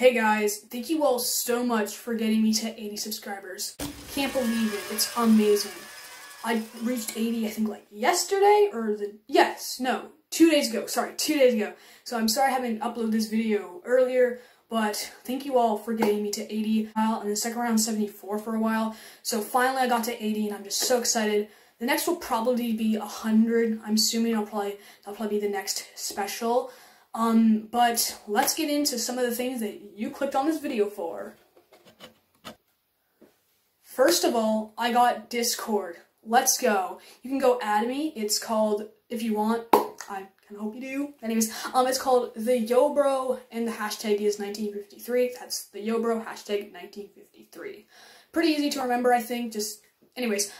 Hey guys, thank you all so much for getting me to 80 subscribers. Can't believe it, it's amazing. I reached 80, I think like yesterday, or the, yes, no, 2 days ago, sorry, 2 days ago. So I'm sorry I haven't uploaded this video earlier, but thank you all for getting me to 80. And the second round, 74 for a while. So finally I got to 80 and I'm just so excited. The next will probably be 100. I'm assuming that'll probably be the next special. But let's get into some of the things that you clicked on this video for. First of all, I got Discord. Let's go. You can go add me. It's called, if you want, I kind of hope you do. Anyways, it's called The Yo Bro, and the hashtag is 1953. That's The Yo Bro, hashtag 1953. Pretty easy to remember, I think. Just, anyways,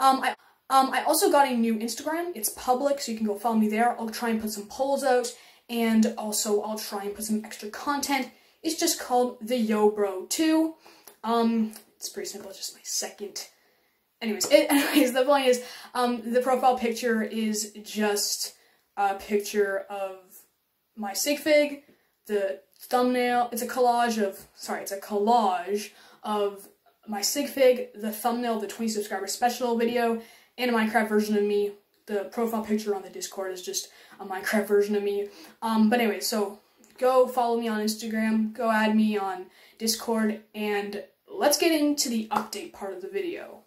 I also got a new Instagram. It's public, so you can go follow me there. I'll try and put some polls out. And also, I'll try and put some extra content. It's just called The Yo Bro 2. It's pretty simple. It's just my second. Anyways, the point is, the profile picture is just a picture of my sig fig. The thumbnail. It's a collage of my sig fig. The thumbnail of the 20 subscriber special video and a Minecraft version of me. The profile picture on the Discord is just a Minecraft version of me. But anyway, so go follow me on Instagram, go add me on Discord, and let's get into the update part of the video.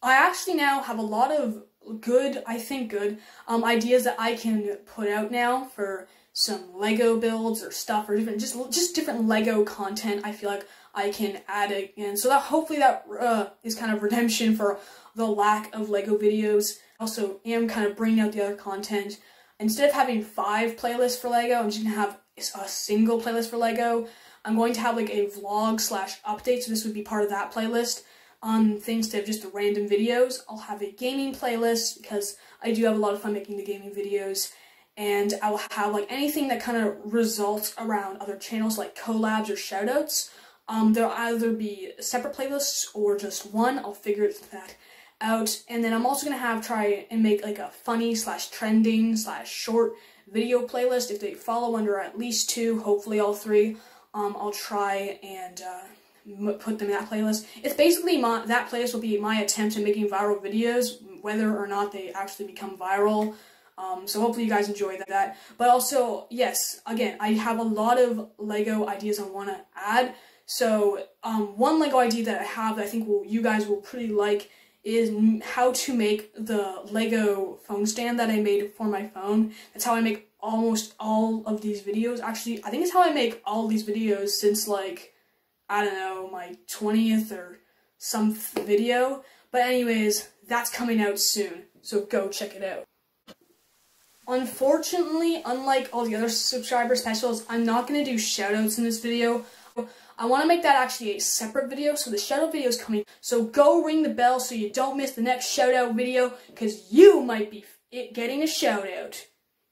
I actually now have a lot of good ideas that I can put out now for some LEGO builds or stuff, or even just different LEGO content. I feel like I can add again, so that hopefully that is kind of redemption for the lack of LEGO videos. Also, am kind of bringing out the other content. Instead of having 5 playlists for LEGO, I'm just gonna have a single playlist for LEGO. I'm going to have like a vlog / update, so this would be part of that playlist. Things to have just the random videos. I'll have a gaming playlist because I do have a lot of fun making the gaming videos. And I will have like anything that kind of results around other channels like collabs or shoutouts. There'll either be separate playlists or just one. I'll figure that out. And then I'm also gonna try and make like a funny / trending / short video playlist. If they follow under at least 2, hopefully all 3, I'll try and put them in that playlist. It's basically that playlist will be my attempt at making viral videos, whether or not they actually become viral. So hopefully you guys enjoy that. But also, yes, again, I have a lot of LEGO ideas I want to add. So one LEGO idea that I have that I think you guys will pretty like is how to make the LEGO phone stand that I made for my phone. That's how I make almost all of these videos. Actually, I think it's how I make all these videos since, like, I don't know, my 20th or some video. But anyways, that's coming out soon, so go check it out. Unfortunately, unlike all the other subscriber specials, I'm not going to do shoutouts in this video. I want to make that actually a separate video, so the shoutout video is coming. So go ring the bell so you don't miss the next shoutout video, because you might be getting a shoutout.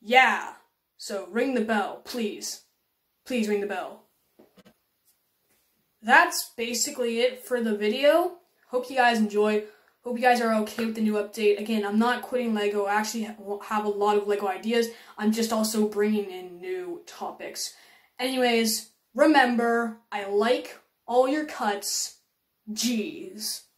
Yeah! So ring the bell, please. Please ring the bell. That's basically it for the video. Hope you guys enjoy. Hope you guys are okay with the new update. Again, I'm not quitting LEGO. I actually have a lot of LEGO ideas. I'm just also bringing in new topics. Anyways, remember, I like all your cuts. Jeez.